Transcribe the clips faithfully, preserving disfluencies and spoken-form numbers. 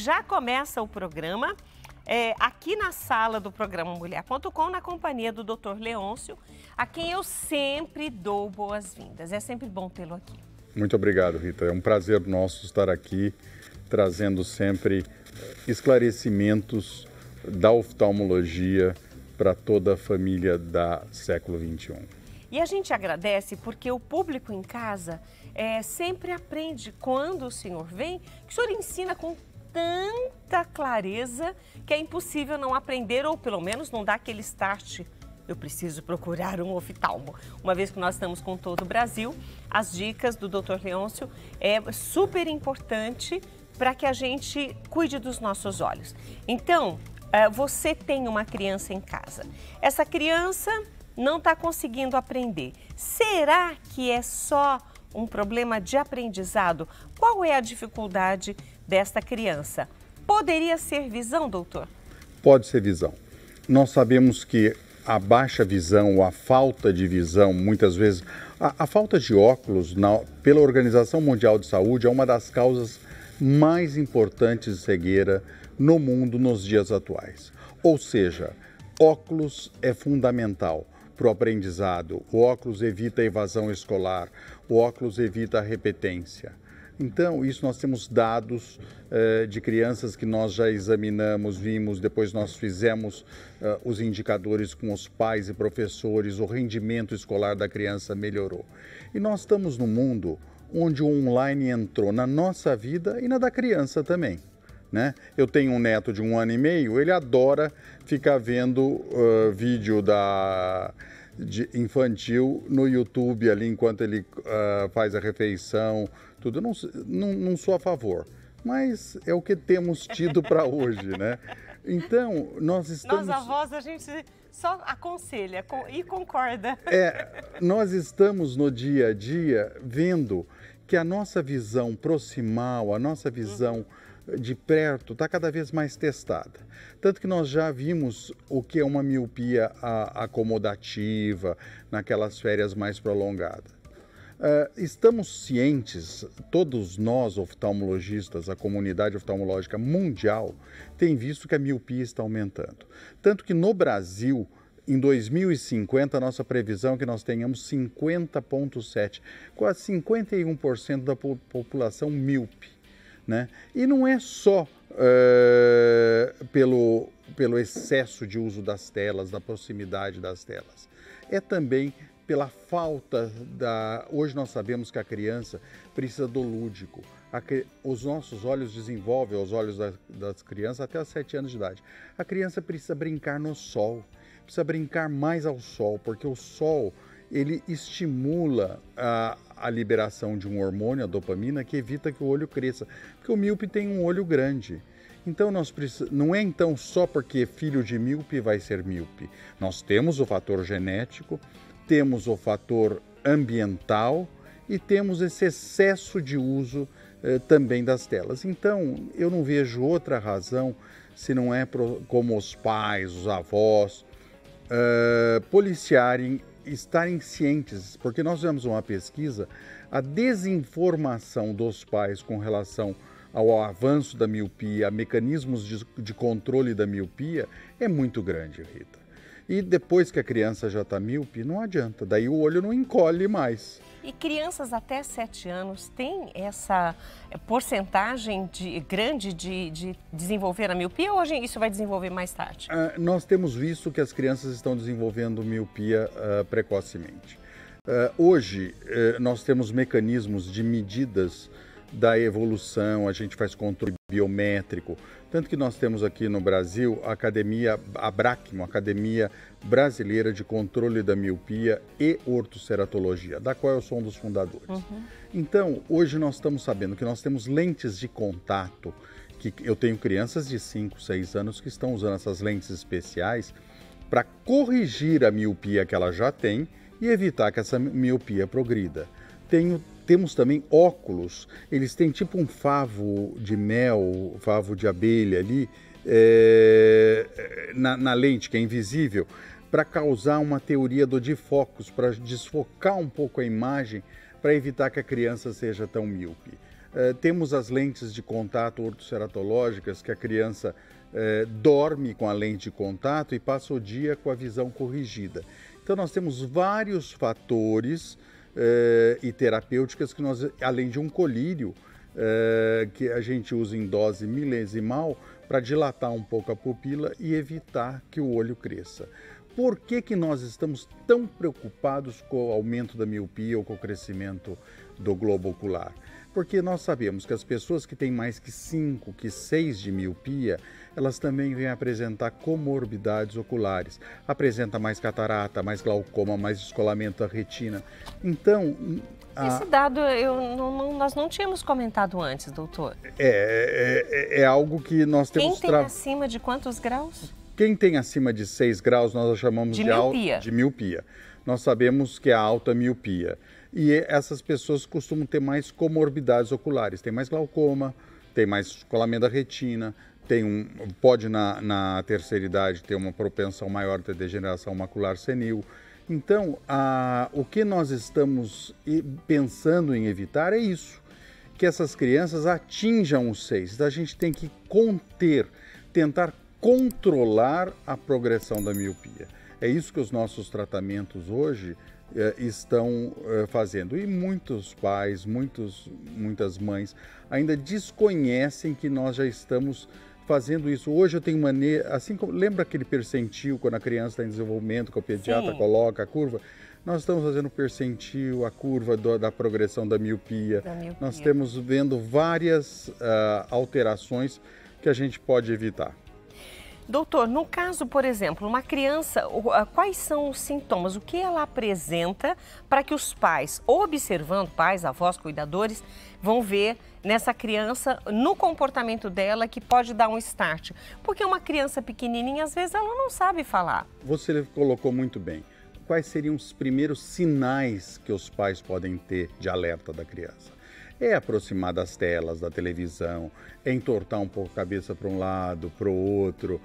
Já começa o programa é, aqui na sala do programa Mulher ponto com, na companhia do doutor Leôncio, a quem eu sempre dou boas-vindas. É sempre bom tê-lo aqui. Muito obrigado, Rita. É um prazer nosso estar aqui, trazendo sempre esclarecimentos da oftalmologia para toda a família da século vinte e um. E a gente agradece porque o público em casa é, sempre aprende quando o senhor vem, que o senhor ensina com tanta clareza que é impossível não aprender, ou pelo menos não dar aquele start. Eu preciso procurar um oftalmo. Uma vez que nós estamos com todo o Brasil, as dicas do doutor Leôncio é super importante para que a gente cuide dos nossos olhos. Então, você tem uma criança em casa. Essa criança não está conseguindo aprender. Será que é só um problema de aprendizado? Qual é a dificuldade desta criança? Poderia ser visão, doutor? Pode ser visão. Nós sabemos que a baixa visão, ou a falta de visão, muitas vezes, a, a falta de óculos, na, pela Organização Mundial de Saúde, é uma das causas mais importantes de cegueira no mundo nos dias atuais. Ou seja, óculos é fundamental para o aprendizado, o óculos evita a evasão escolar, o óculos evita a repetência. Então, isso nós temos dados eh, de crianças que nós já examinamos, vimos, depois nós fizemos eh, os indicadores com os pais e professores, o rendimento escolar da criança melhorou. E nós estamos num mundo onde o online entrou na nossa vida e na da criança também, né? Eu tenho um neto de um ano e meio, ele adora ficar vendo uh, vídeo da... de infantil no YouTube ali enquanto ele uh, faz a refeição, tudo. Não, não, não sou a favor, mas é o que temos tido para hoje, né? Então, nós estamos... Nós, avós, a gente só aconselha e concorda. É, nós estamos no dia a dia vendo que a nossa visão proximal, a nossa visão... Uhum. de perto, está cada vez mais testada. Tanto que nós já vimos o que é uma miopia acomodativa naquelas férias mais prolongadas. Uh, estamos cientes, todos nós oftalmologistas, a comunidade oftalmológica mundial, tem visto que a miopia está aumentando. Tanto que no Brasil, em dois mil e cinquenta, a nossa previsão é que nós tenhamos cinquenta vírgula sete por cento, quase cinquenta e um por cento da população míope. Né? E não é só uh, pelo, pelo excesso de uso das telas, da proximidade das telas. É também pela falta da... Hoje nós sabemos que a criança precisa do lúdico. A... Os nossos olhos desenvolvem, os olhos da, das crianças, até os sete anos de idade. A criança precisa brincar no sol, precisa brincar mais ao sol, porque o sol... ele estimula a, a liberação de um hormônio, a dopamina, que evita que o olho cresça, porque o míope tem um olho grande. Então, nós precis... não é então só porque filho de míope vai ser míope. Nós temos o fator genético, temos o fator ambiental e temos esse excesso de uso eh, também das telas. Então, eu não vejo outra razão, se não é pro... como os pais, os avós, uh, policiarem, estarem cientes, porque nós fizemos uma pesquisa, a desinformação dos pais com relação ao avanço da miopia, a mecanismos de, de controle da miopia, é muito grande, Rita. E depois que a criança já está míope, não adianta, daí o olho não encolhe mais. E crianças até sete anos têm essa porcentagem de, grande de, de desenvolver a miopia, ou isso vai desenvolver mais tarde? Uh, nós temos visto que as crianças estão desenvolvendo miopia uh, precocemente. Uh, hoje, uh, nós temos mecanismos de medidas da evolução, a gente faz controle biométrico. Tanto que nós temos aqui no Brasil a Academia ABRAC, uma Academia Brasileira de Controle da Miopia e Ortoceratologia, da qual eu sou um dos fundadores. Uhum. Então, hoje nós estamos sabendo que nós temos lentes de contato, que eu tenho crianças de cinco, seis anos que estão usando essas lentes especiais para corrigir a miopia que ela já tem e evitar que essa miopia progrida. Tenho Temos também óculos, eles têm tipo um favo de mel, favo de abelha ali, é, na, na lente, que é invisível, para causar uma teoria do difocus, para desfocar um pouco a imagem, para evitar que a criança seja tão míope. Eh, temos as lentes de contato ortoceratológicas, que a criança eh, dorme com a lente de contato e passa o dia com a visão corrigida. Então nós temos vários fatores eh, e terapêuticas que nós, além de um colírio, eh, que a gente usa em dose milesimal para dilatar um pouco a pupila e evitar que o olho cresça. Por que que nós estamos tão preocupados com o aumento da miopia ou com o crescimento do globo ocular? Porque nós sabemos que as pessoas que têm mais que cinco, que seis de miopia, elas também vêm apresentar comorbidades oculares. Apresenta mais catarata, mais glaucoma, mais descolamento da retina. Então... A... Esse dado eu, não, não, nós não tínhamos comentado antes, doutor. É, é, é algo que nós temos... Quem tem tra... acima de quantos graus? Quem tem acima de seis graus, nós chamamos de, de, miopia. Al... de miopia. Nós sabemos que é a alta miopia. E essas pessoas costumam ter mais comorbidades oculares. Tem mais glaucoma, tem mais descolamento da retina, tem um, pode na, na terceira idade ter uma propensão maior de degeneração macular senil. Então, a, o que nós estamos pensando em evitar é isso, que essas crianças atinjam os seis. A gente tem que conter, tentar controlar a progressão da miopia. É isso que os nossos tratamentos hoje estão fazendo. E muitos pais, muitos, muitas mães ainda desconhecem que nós já estamos fazendo isso. Hoje eu tenho maneira, assim como, lembra aquele percentil quando a criança está em desenvolvimento, que o pediatra Sim. coloca a curva? Nós estamos fazendo percentil, a curva do, da progressão da miopia. da miopia. Nós temos vendo várias uh, alterações que a gente pode evitar. Doutor, no caso, por exemplo, uma criança, quais são os sintomas? O que ela apresenta para que os pais, observando, pais, avós, cuidadores, vão ver nessa criança, no comportamento dela, que pode dar um start? Porque uma criança pequenininha, às vezes, ela não sabe falar. Você colocou muito bem. Quais seriam os primeiros sinais que os pais podem ter de alerta da criança? É aproximar das telas, da televisão, é entortar um pouco a cabeça para um lado, para o outro,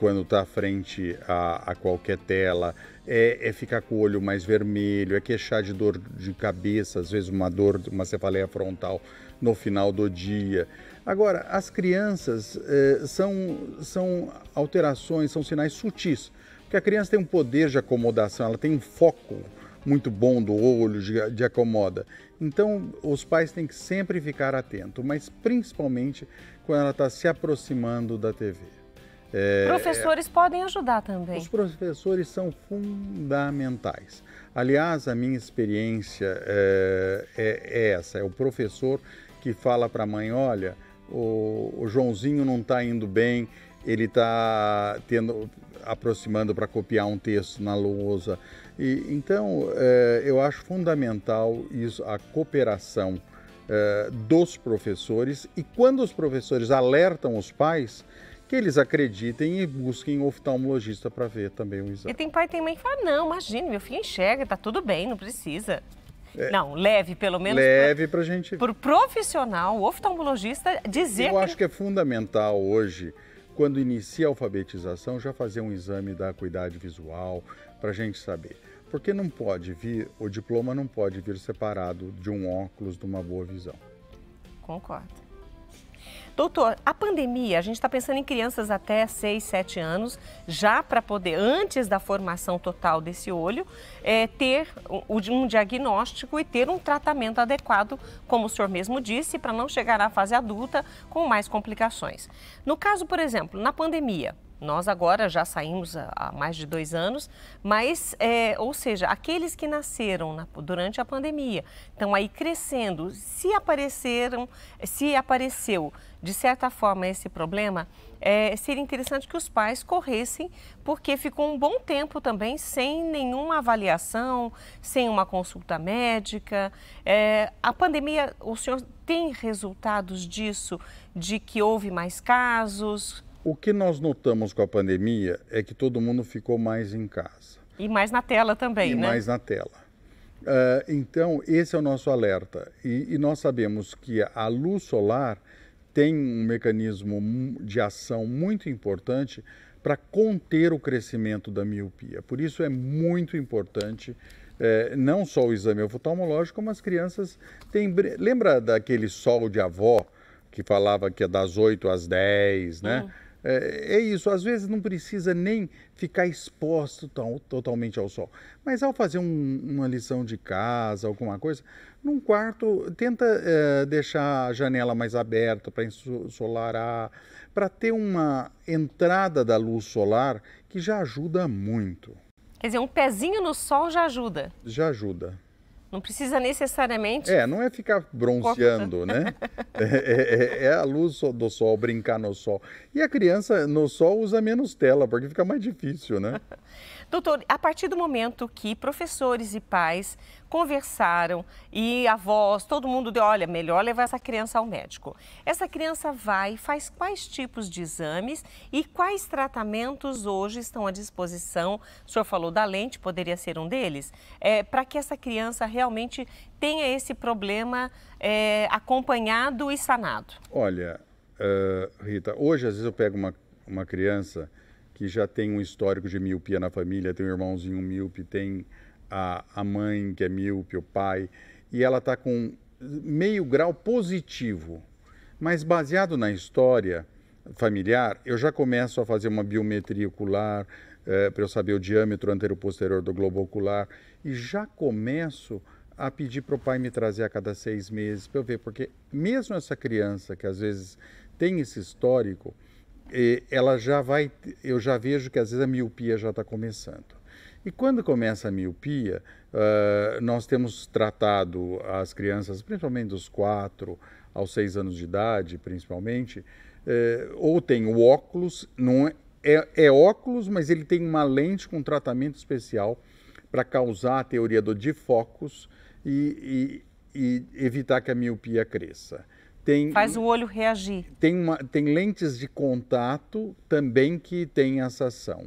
quando está frente a, a qualquer tela, é, é ficar com o olho mais vermelho, é queixar de dor de cabeça, às vezes uma dor, uma cefaleia frontal no final do dia. Agora, as crianças eh, são, são alterações, são sinais sutis, porque a criança tem um poder de acomodação, ela tem um foco muito bom do olho, de, de acomoda. Então, os pais têm que sempre ficar atentos, mas principalmente quando ela está se aproximando da tê vê. É, professores é, podem ajudar também. Os professores são fundamentais. Aliás, a minha experiência é, é, é essa, é o professor que fala para a mãe, olha, o, o Joãozinho não está indo bem, ele está tendo... aproximando para copiar um texto na lousa. E, então, eh, eu acho fundamental isso, a cooperação eh, dos professores, e quando os professores alertam os pais, que eles acreditem e busquem um oftalmologista para ver também o exame. E tem pai e tem mãe que fala, não, imagina, meu filho enxerga, tá tudo bem, não precisa. É, não, leve pelo menos leve para gente... pro profissional, o oftalmologista, dizer... Eu acho que é fundamental hoje... Quando inicia a alfabetização, já fazer um exame da acuidade visual para a gente saber. Porque não pode vir, o diploma não pode vir separado de um óculos de uma boa visão. Concordo. Doutor, a pandemia, a gente está pensando em crianças até seis, sete anos, já para poder, antes da formação total desse olho, é, ter um diagnóstico e ter um tratamento adequado, como o senhor mesmo disse, para não chegar à fase adulta com mais complicações. No caso, por exemplo, na pandemia, nós agora já saímos há mais de dois anos, mas, é, ou seja, aqueles que nasceram na, durante a pandemia, estão aí crescendo, se apareceram, se apareceu, de certa forma, esse problema, é, seria interessante que os pais corressem, porque ficou um bom tempo também sem nenhuma avaliação, sem uma consulta médica. É, a pandemia, o senhor tem resultados disso, de que houve mais casos? O que nós notamos com a pandemia é que todo mundo ficou mais em casa. E mais na tela também, e né? E mais na tela. Uh, então, esse é o nosso alerta. E, e nós sabemos que a luz solar tem um mecanismo de ação muito importante para conter o crescimento da miopia. Por isso é muito importante é, não só o exame oftalmológico, mas crianças têm... Lembra daquele sol de avó que falava que é das oito às dez, né? Uhum. É, é isso, às vezes não precisa nem ficar exposto tão, totalmente ao sol. Mas ao fazer um, uma lição de casa, alguma coisa, num quarto, tenta é, deixar a janela mais aberta para ensolarar, para ter uma entrada da luz solar que já ajuda muito. Quer dizer, um pezinho no sol já ajuda? Já ajuda. Não precisa necessariamente... É, não é ficar bronzeando, né? É, é, é a luz do sol, brincar no sol. E a criança no sol usa menos tela, porque fica mais difícil, né? Doutor, a partir do momento que professores e pais conversaram e avós, todo mundo deu, olha, melhor levar essa criança ao médico. Essa criança vai, faz quais tipos de exames e quais tratamentos hoje estão à disposição? O senhor falou da lente, poderia ser um deles, é, para que essa criança realmente tenha esse problema é, acompanhado e sanado. Olha, uh, Rita, hoje às vezes eu pego uma, uma criança... que já tem um histórico de miopia na família, tem um irmãozinho míope, tem a, a mãe que é míope, o pai, e ela está com meio grau positivo. Mas baseado na história familiar, eu já começo a fazer uma biometria ocular, é, para eu saber o diâmetro anteroposterior do globo ocular, e já começo a pedir para o pai me trazer a cada seis meses, para eu ver, porque mesmo essa criança que às vezes tem esse histórico, ela já vai, eu já vejo que às vezes a miopia já está começando. E quando começa a miopia, uh, nós temos tratado as crianças, principalmente dos quatro aos seis anos de idade, principalmente, uh, ou tem o óculos, não é, é, é óculos, mas ele tem uma lente com tratamento especial para causar a teoria do defocus e, e, e evitar que a miopia cresça. Tem, faz o olho reagir. Tem, uma, tem lentes de contato também que tem essa ação.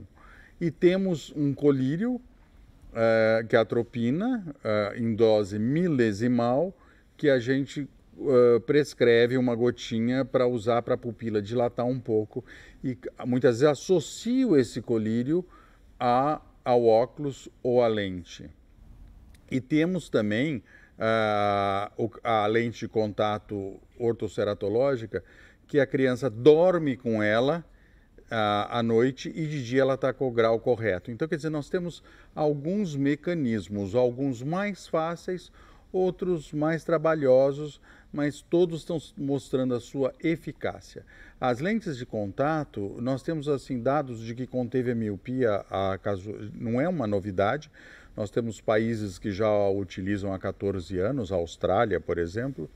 E temos um colírio, uh, que é a atropina, uh, em dose milesimal, que a gente uh, prescreve uma gotinha para usar para a pupila dilatar um pouco. E muitas vezes associo esse colírio a, ao óculos ou à lente. E temos também... A, a lente de contato ortoceratológica, que a criança dorme com ela a, à noite e de dia ela está com o grau correto. Então, quer dizer, nós temos alguns mecanismos, alguns mais fáceis, outros mais trabalhosos, mas todos estão mostrando a sua eficácia. As lentes de contato, nós temos assim dados de que conteve a miopia, a caso, não é uma novidade. Nós temos países que já a utilizam há quatorze anos, a Austrália, por exemplo,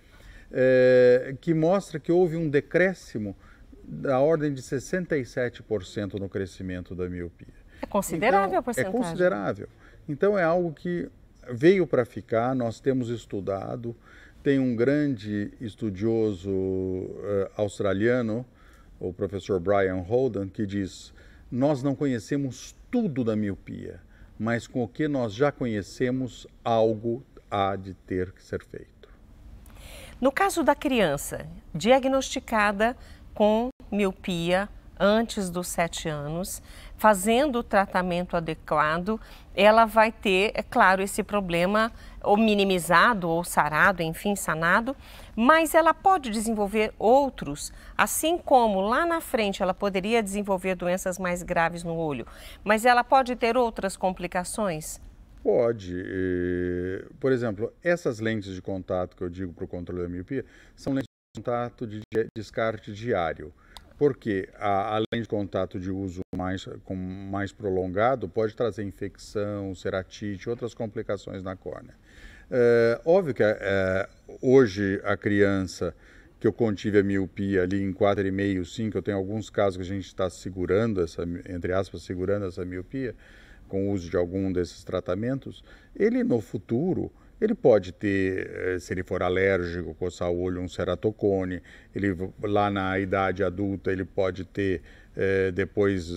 é, que mostra que houve um decréscimo da ordem de sessenta e sete por cento no crescimento da miopia. É considerável então, a porcentagem. É considerável. Então é algo que veio para ficar, nós temos estudado. Tem um grande estudioso uh, australiano, o professor Brian Holden, que diz, nós não conhecemos tudo da miopia, mas com o que nós já conhecemos, algo há de ter que ser feito. No caso da criança diagnosticada com miopia antes dos sete anos, fazendo o tratamento adequado, ela vai ter, é claro, esse problema ou minimizado ou sarado, enfim, sanado, mas ela pode desenvolver outros, assim como lá na frente ela poderia desenvolver doenças mais graves no olho, mas ela pode ter outras complicações? Pode. Por exemplo, essas lentes de contato que eu digo para o controle da miopia são lentes de contato de descarte diário. Porque a, a lente de contato de uso mais, com, mais prolongado pode trazer infecção, ceratite, outras complicações na córnea. É, óbvio que é, hoje a criança que eu contive a miopia ali em quatro vírgula cinco, cinco, eu tenho alguns casos que a gente está segurando, essa, entre aspas, segurando essa miopia com o uso de algum desses tratamentos, ele no futuro... Ele pode ter, se ele for alérgico, coçar o olho, um ceratocone. Ele, lá na idade adulta, ele pode ter, eh, depois,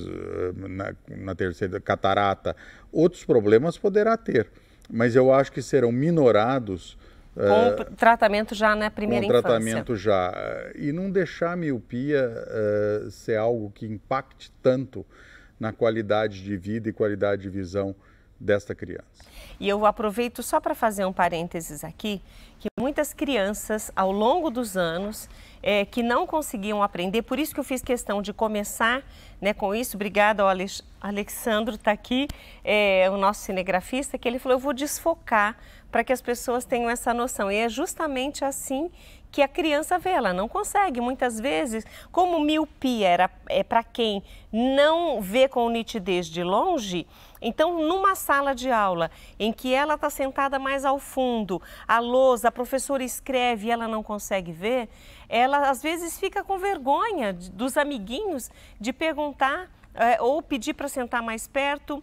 na, na terceira, catarata. Outros problemas poderá ter, mas eu acho que serão minorados. Com eh, tratamento já na primeira infância. Com tratamento já. E não deixar a miopia eh, ser algo que impacte tanto na qualidade de vida e qualidade de visão desta criança. E eu aproveito só para fazer um parênteses aqui, que muitas crianças, ao longo dos anos, é, que não conseguiam aprender, por isso que eu fiz questão de começar, né, com isso. Obrigada ao Alex... Alexandro, está aqui, é, o nosso cinegrafista, que ele falou, eu vou desfocar para que as pessoas tenham essa noção. E é justamente assim que a criança vê, ela não consegue. Muitas vezes, como miopia era, é para quem não vê com nitidez de longe, então, numa sala de aula em que ela está sentada mais ao fundo, a lousa, a professora escreve e ela não consegue ver, ela às vezes fica com vergonha dos amiguinhos de perguntar, é, ou pedir para sentar mais perto,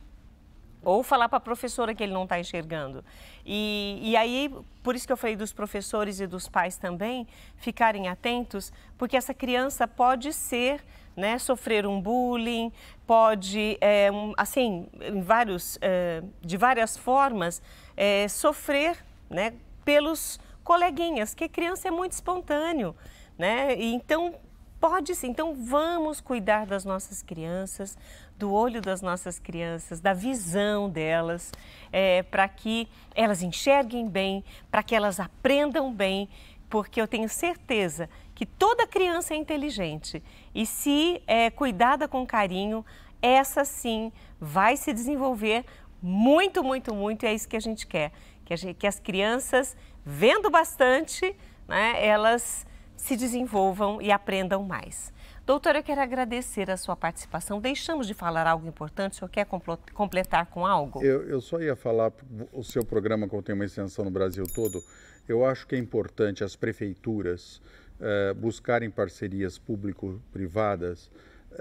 ou falar para a professora que ele não está enxergando. E, e aí, por isso que eu falei dos professores e dos pais também, ficarem atentos, porque essa criança pode ser, né, sofrer um bullying, pode, é, um, assim, em vários, é, de várias formas, é, sofrer, né, pelos coleguinhas, que criança é muito espontâneo, né, e então... Pode sim. Então, vamos cuidar das nossas crianças, do olho das nossas crianças, da visão delas, é, para que elas enxerguem bem, para que elas aprendam bem, porque eu tenho certeza que toda criança é inteligente e se é cuidada com carinho, essa sim vai se desenvolver muito, muito, muito, e é isso que a gente quer, que, a gente, que as crianças, vendo bastante, né, elas... se desenvolvam e aprendam mais. Doutora, eu quero agradecer a sua participação. Deixamos de falar algo importante, o senhor quer completar com algo? Eu, eu só ia falar, o seu programa contém uma extensão no Brasil todo, eu acho que é importante as prefeituras eh, buscarem parcerias público-privadas.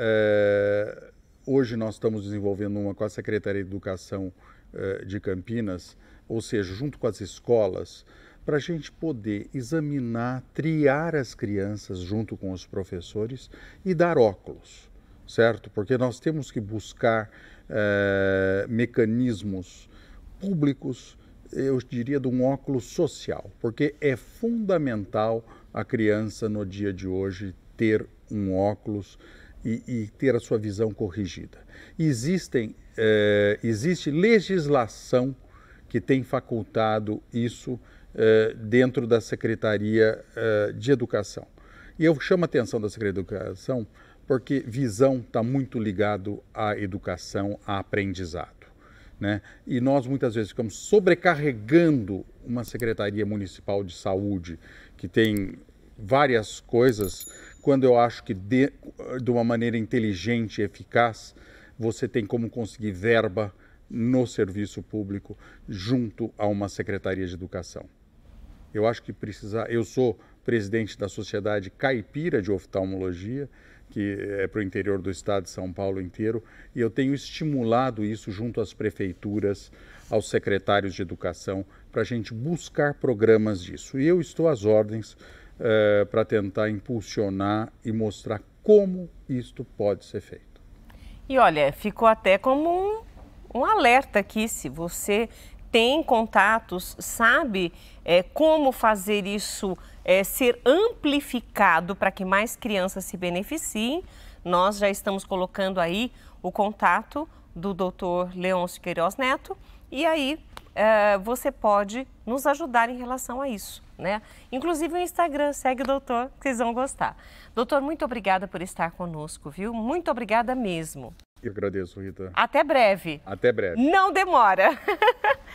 Eh, hoje nós estamos desenvolvendo uma com a Secretaria de Educação eh, de Campinas, ou seja, junto com as escolas, para a gente poder examinar, triar as crianças junto com os professores e dar óculos, certo? Porque nós temos que buscar eh, mecanismos públicos, eu diria, de um óculos social, porque é fundamental a criança no dia de hoje ter um óculos e, e ter a sua visão corrigida. Existem, eh, existe legislação que tem facultado isso dentro da Secretaria de Educação. E eu chamo a atenção da Secretaria de Educação porque visão está muito ligado à educação, a aprendizado, né? E nós muitas vezes ficamos sobrecarregando uma Secretaria Municipal de Saúde, que tem várias coisas, quando eu acho que de, de uma maneira inteligente e eficaz, você tem como conseguir verba no serviço público junto a uma Secretaria de Educação. Eu acho que precisa. Eu sou presidente da Sociedade Caipira de Oftalmologia, que é para o interior do estado de São Paulo inteiro, e eu tenho estimulado isso junto às prefeituras, aos secretários de educação, para a gente buscar programas disso. E eu estou às ordens uh, para tentar impulsionar e mostrar como isto pode ser feito. E olha, ficou até como um, um alerta aqui, se você... tem contatos, sabe é, como fazer isso é, ser amplificado para que mais crianças se beneficiem. Nós já estamos colocando aí o contato do doutor Leôncio Queiroz Neto e aí é, você pode nos ajudar em relação a isso, né? Inclusive o Instagram, segue o doutor, que vocês vão gostar. Doutor, muito obrigada por estar conosco, viu? Muito obrigada mesmo. Eu agradeço, Rita. Até breve. Até breve. Não demora.